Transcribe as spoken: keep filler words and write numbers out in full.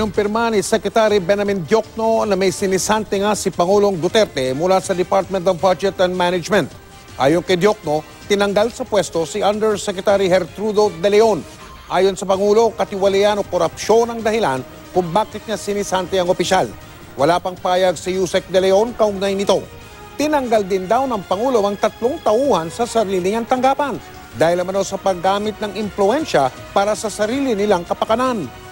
Kinumpirma ni Secretary Benjamin Diokno na may sinisante nga si Pangulong Duterte mula sa Department of Budget and Management. Ayon kay Diokno, tinanggal sa pwesto si Undersecretary Gertrudo de Leon. Ayon sa Pangulo, katiwalian o korupsyon ang dahilan kung bakit niya sinisante ang opisyal. Wala pang payag si Usec de Leon kaugnay nito. Tinanggal din daw ng Pangulo ang tatlong tauhan sa sarili niyang tanggapan dahil naman sa paggamit ng impluensya para sa sarili nilang kapakanan.